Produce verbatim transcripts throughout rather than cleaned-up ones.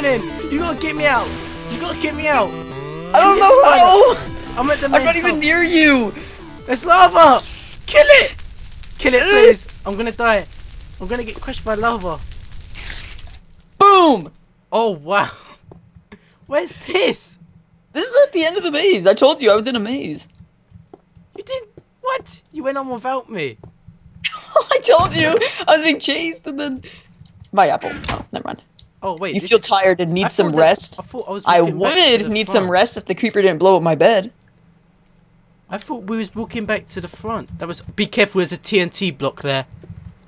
going in. You gotta get me out. You gotta get me out. I don't know how. I'm at the. I'm not even near you. It's lava. Kill it. Kill it, please. I'm gonna die. I'm gonna get crushed by lava. Boom. Oh wow. Where's this? This is at the end of the maze. I told you I was in a maze. You did what? You went on without me. I told you I was being chased, and then my apple. Oh, never mind. Oh wait. You feel is... tired and need I some rest. That, I, I, was I would need front. some rest if the creeper didn't blow up my bed. I thought we was walking back to the front. That was. Be careful. There's a T N T block there.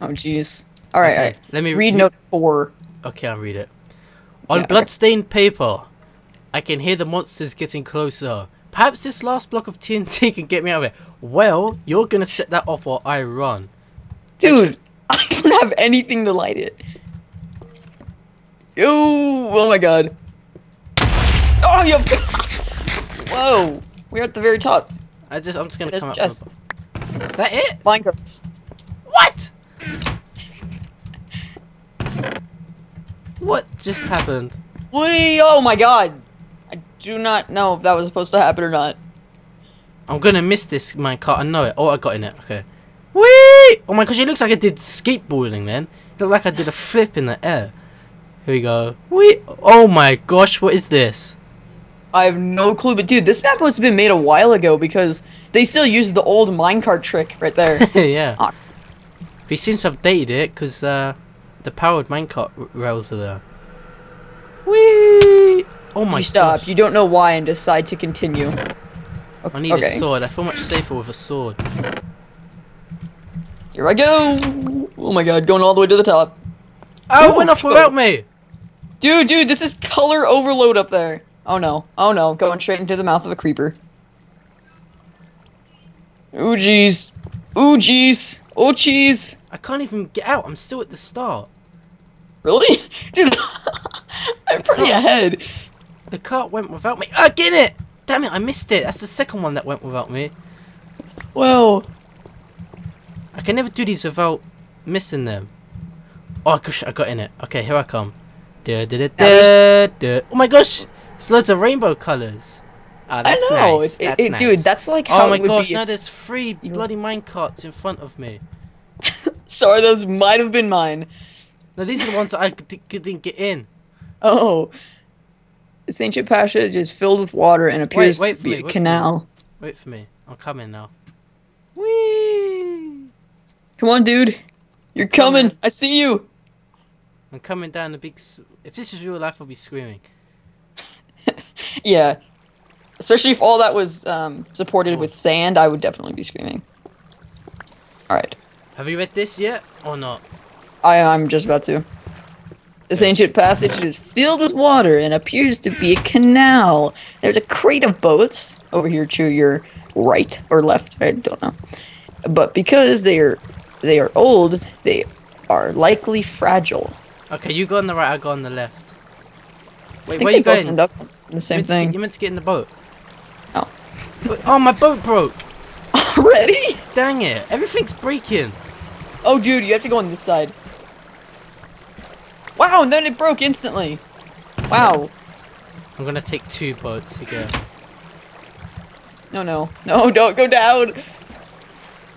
Oh jeez. All right. Okay. All right. Let me read note four. Okay, I'll read it. On yeah, bloodstained okay. paper, I can hear the monsters getting closer. Perhaps this last block of T N T can get me out of it. Well, you're gonna set that off while I run. Dude, I don't have anything to light it. Ew, oh my god. Oh, you have... Whoa, we're at the very top. I just, I'm just gonna There's come just... up from... Is that it? Minecraft. What? What just happened? We oh my god! I do not know if that was supposed to happen or not. I'm gonna miss this minecart. I know it. Oh, I got in it. Okay. Whee! Oh my gosh! It looks like I did skateboarding. Then it looked like I did a flip in the air. Here we go. Whee! Oh my gosh! What is this? I have no clue. But dude, this map must have been made a while ago because they still use the old minecart trick right there. Yeah. Oh. We seem to have dated it because. Uh, The powered minecart rails are there. Whee! Oh my god. You stop. Gosh. You don't know why and decide to continue. Okay. I need okay. a sword. I feel much safer with a sword. Here I go! Oh my god, going all the way to the top. Oh, it went off without me! Dude, dude, this is color overload up there. Oh no. Oh no, going straight into the mouth of a creeper. Ooh jeez. Ooh jeez. Oh jeez. I can't even get out. I'm still at the start. Really? Dude, I'm pretty ahead. The cart went without me. I get it! Damn it, I missed it. That's the second one that went without me. Well, I can never do these without missing them. Oh gosh, I got in it. Okay, here I come. Da, da, da, da, da. Oh my gosh! There's loads of rainbow colours. Oh, that's I know, nice. it, that's it, nice. Dude, that's like how oh my it would gosh, be now there's three bloody minecarts in front of me. Sorry, those might have been mine. No, these are the ones that I didn't get in. Oh. This ancient passage is filled with water and appears wait, wait to be me, a wait canal. For wait for me. I'm coming now. Whee! Come on, dude. You're coming. coming. I see you. I'm coming down the big... S if this was real life, I'd be screaming. Yeah. Especially if all that was um, supported oh. with sand, I would definitely be screaming. Alright. Have you read this yet, or not? I, I'm just about to. This ancient passage is filled with water and appears to be a canal. There's a crate of boats over here to your right or left, I don't know. But because they are they are old, they are likely fragile. Okay, you go on the right, I go on the left. Wait, where are you going? End up in the same thing. You meant to get in the boat. Oh. Oh, my boat broke. Already? Dang it, everything's breaking. Oh, dude, you have to go on this side. Wow, and then it broke instantly. Wow. I'm gonna take two boats to go. No, no. No, don't go down.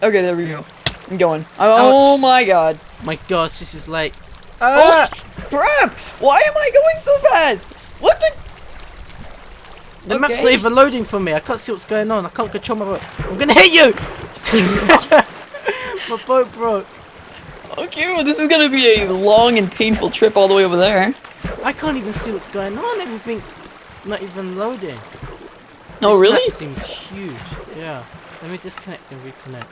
Okay, there we go. I'm going. Oh, Ouch. my God. My gosh, this is like... Ah! Oh, crap! Why am I going so fast? What the... The okay. map's not even loading for me. I can't see what's going on. I can't control my boat. I'm gonna hit you! My boat broke. Okay, well this is gonna be a long and painful trip all the way over there. I can't even see what's going on. Everything's not even loading. Oh, this really? Map seems huge. Yeah. Let me disconnect and reconnect.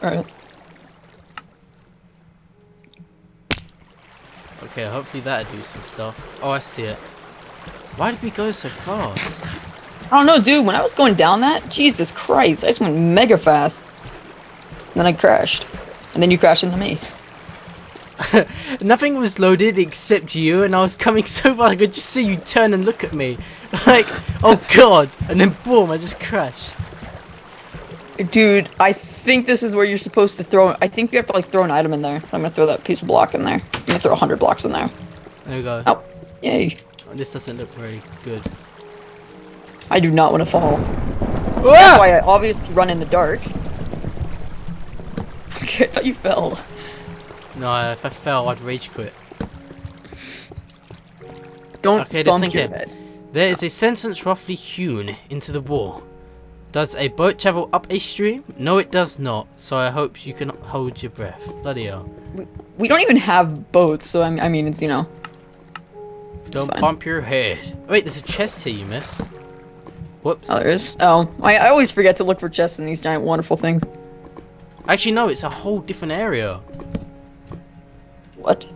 Alright. Okay, hopefully that'll do some stuff. Oh, I see it. Why did we go so fast? I don't know, dude. When I was going down that, Jesus Christ, I just went mega fast. And then I crashed. And then you crashed into me. Nothing was loaded except you, and I was coming so far I could just see you turn and look at me. Like, oh god. And then boom, I just crashed. Dude, I think this is where you're supposed to throw... I think you have to, like, throw an item in there. I'm gonna throw that piece of block in there. I'm gonna throw a hundred blocks in there. There we go. Oh, yay. This doesn't look very good. I do not want to fall. Ah! That's why I obviously run in the dark. Okay, I thought you fell. No, if I fell, I'd rage quit. Don't okay, bump your head. There is a sentence roughly hewn into the wall. Does a boat travel up a stream? No, it does not. So I hope you can hold your breath. Bloody hell. We, we don't even have boats, so I'm, I mean, it's, you know. Don't fine. Bump your head. Wait, there's a chest here you missed. Whoops. Oh, there is? Oh, I, I always forget to look for chests in these giant, wonderful things. Actually, no, it's a whole different area. What?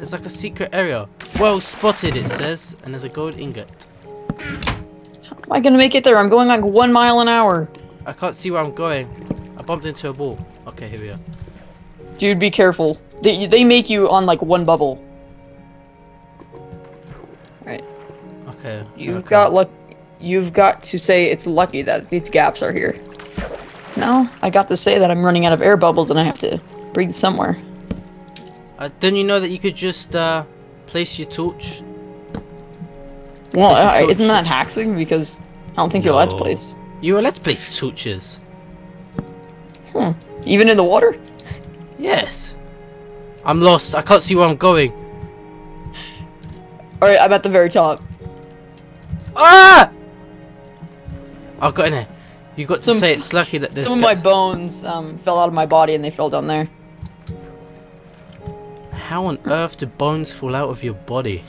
It's like a secret area. Well spotted, it says, and there's a gold ingot. How am I gonna make it there? I'm going like one mile an hour. I can't see where I'm going. I bumped into a ball. Okay, here we are. Dude, be careful. They, they make you on like one bubble. Alright. Okay. You've okay. got luck. You've got to say it's lucky that these gaps are here. No, I got to say that I'm running out of air bubbles and I have to breathe somewhere. Uh, didn't you know that you could just uh, place your torch? Well, place your torch. Uh, isn't that hacking? Because I don't think no. you're allowed to place. You're allowed to place torches. Hmm. Even in the water? Yes. I'm lost. I can't see where I'm going. All right, I'm at the very top. Ah! I've got in there. You got to some, say it's lucky that this. Some of my bones um, fell out of my body and they fell down there. How on earth do bones fall out of your body?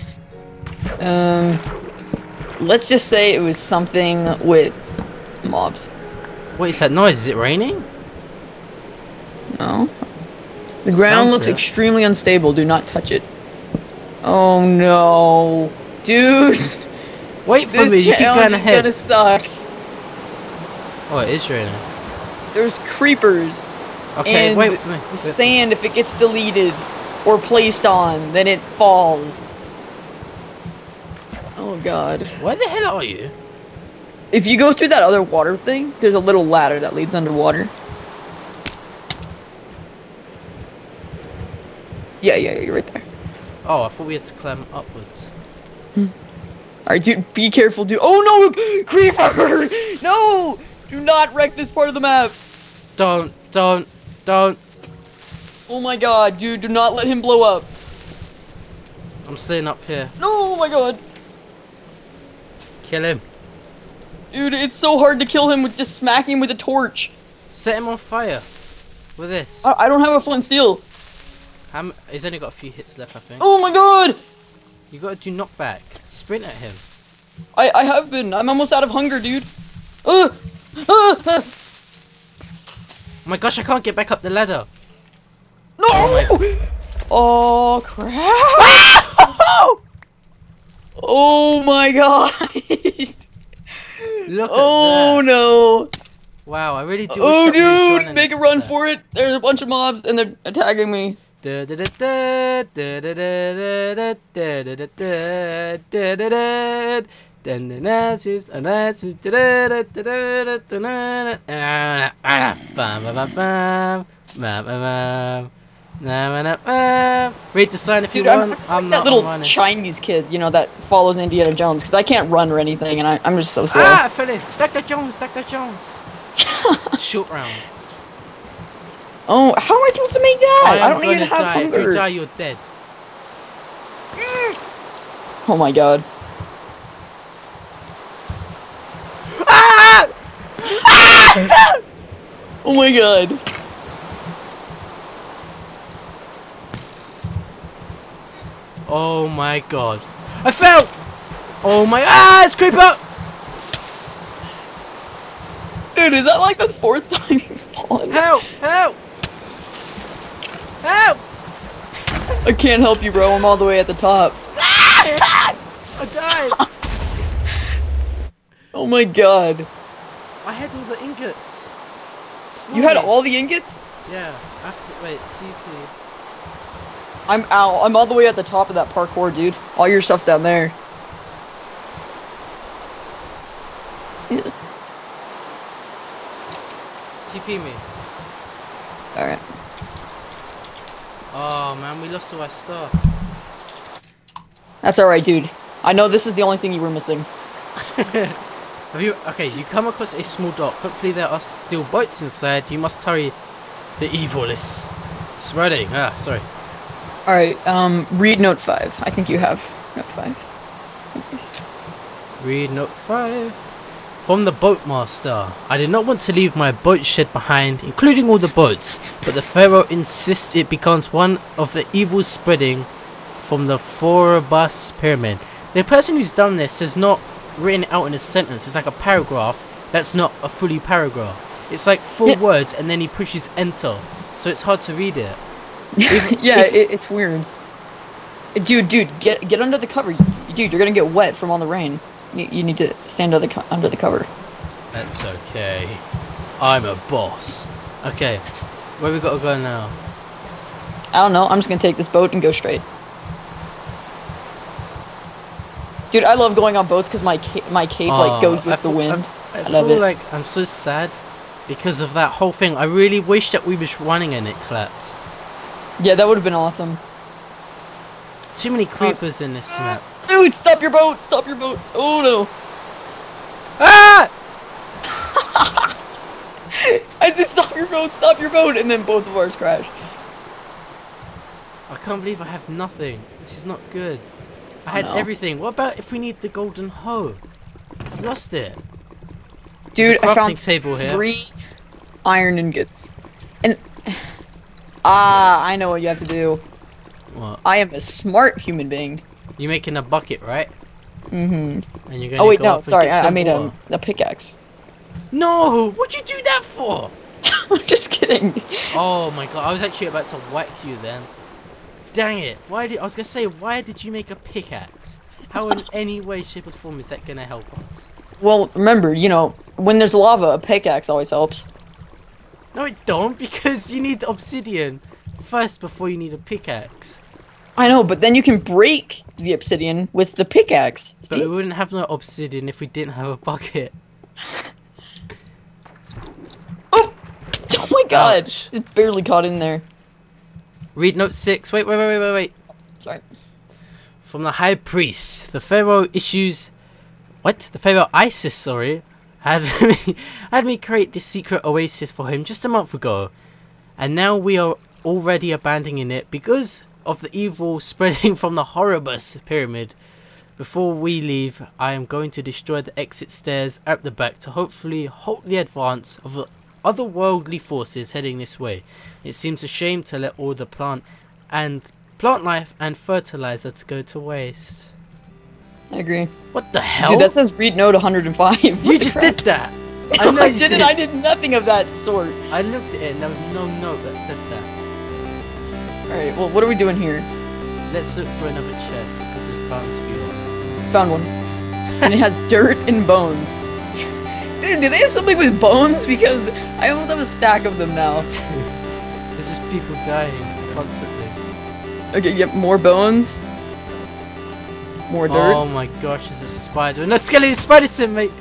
Um, let's just say it was something with mobs. What is that noise? Is it raining? No. The ground looks extremely unstable. Do not touch it. Oh no, dude! Wait for me. You keep going ahead. This is gonna suck. Oh, it is raining. There's creepers. Okay, wait for me. The sand, if it gets deleted. Or placed on, then it falls. Oh god. Where the hell are you? If you go through that other water thing, there's a little ladder that leads underwater. Yeah, yeah, you're right there. Oh, I thought we had to climb upwards. Alright, dude, be careful, dude. Oh no! Creeper! No! Do not wreck this part of the map! Don't, don't, don't. Oh my god, dude, do not let him blow up. I'm staying up here. No, oh my god. Kill him. Dude, it's so hard to kill him with just smacking him with a torch. Set him on fire with this. I, I don't have a flint and steel. I'm, he's only got a few hits left, I think. Oh my god. You gotta do knockback. Sprint at him. I, I have been. I'm almost out of hunger, dude. Uh, uh, uh. Oh my gosh, I can't get back up the ladder. No! Oh crap! Oh my god! Look at oh that. no! Wow, I really do. Oh dude, make a run for it! There's a bunch of mobs and they're attacking me. Nah, nah, nah. Read the sign if Dude, you want. I'm just like I'm that little running. Chinese kid, you know, that follows Indiana Jones, because I can't run or anything, and I, I'm just so slow. Ah, I fell in. Doctor Jones, Doctor Jones. Short round. Oh, how am I supposed to make that? I, I don't even have die. hunger. If you die, you're dead. Oh my god. Ah! Ah! Oh my god. Oh my god. I fell! Oh my- Ah! It's creeper! Dude, is that like the fourth time you've fallen? Help! Help! Help! I can't help you, bro. I'm all the way at the top. Ah! I died! Oh my god. I had all the ingots. Small you had it. all the ingots? Yeah. I have to- wait, T P. I'm out. I'm all the way at the top of that parkour, dude. All your stuff down there. Yeah. T P me. Alright. Oh, man. We lost all our stuff. That's alright, dude. I know this is the only thing you were missing. Have you? Okay, you come across a small dock. Hopefully there are still boats inside. You must hurry. The evil is spreading. Ah, sorry. All right. Um, read note five. I think you have note five. Okay. Read note five. From the boatmaster. I did not want to leave my boat shed behind, including all the boats, but the Pharaoh insists it becomes one of the evils spreading from the Forebus Pyramid. The person who's done this has not written out in a sentence. It's like a paragraph that's not a fully paragraph. It's like four yeah. words, and then he pushes enter, so it's hard to read it. Even, yeah, if, it, it's weird. Dude, dude, get get under the cover, dude. You're gonna get wet from all the rain. You, you need to stand under the under the cover. That's okay. I'm a boss. Okay, where we gotta go now? I don't know. I'm just gonna take this boat and go straight. Dude, I love going on boats because my ca my cape oh, like goes with I the wind. I, I, I love feel it. Like I'm so sad because of that whole thing. I really wish that we was running and it collapsed. Yeah, that would have been awesome. Too many creepers oh. in this map. Dude, stop your boat! Stop your boat! Oh no! Ah! I said, stop your boat! Stop your boat! And then both of ours crash. I can't believe I have nothing. This is not good. I had no. everything. What about if we need the golden hoe? I've lost it. Dude, I found table three here. iron ingots. And ah, I know what you have to do. What? I am a smart human being. You're making a bucket, right? Mm-hmm. And you're gonna. Oh wait, go no, sorry, I, I made a, a pickaxe. No, what'd you do that for? I'm just kidding. Oh my god, I was actually about to whack you then. Dang it! Why did I was gonna say? Why did you make a pickaxe? How in any way, shape, or form is that gonna help us? Well, remember, you know, when there's lava, a pickaxe always helps. No, it don't, because you need obsidian first before you need a pickaxe. I know, but then you can break the obsidian with the pickaxe. See? But we wouldn't have no obsidian if we didn't have a bucket. Oh! Oh my God! Ouch. It's barely caught in there. Read note six. Wait, wait, wait, wait, wait. Sorry. From the high priest, the Pharaoh issues. What? The Pharaoh Isis, sorry, had me had me create this secret oasis for him just a month ago, and now we are already abandoning it because of the evil spreading from the Horobus Pyramid. Before we leave, I am going to destroy the exit stairs at the back to hopefully halt the advance of the otherworldly forces heading this way. It seems a shame to let all the plant and plant life and fertilizer to go to waste. I agree. What the hell? Dude, that says read note one hundred five. You just crap. did that. I, no, I didn't. Did. I did nothing of that sort. I looked at it and there was no note that said that. All right. Well, what are we doing here? Let's look for another chest because there's bones here. Found one, and it has dirt and bones. Dude, do they have something with bones? Because I almost have a stack of them now. There's just people dying constantly. Okay, yep, more bones. More dirt. Oh my gosh, there's a spider. No, Skelly, the spider's in, mate!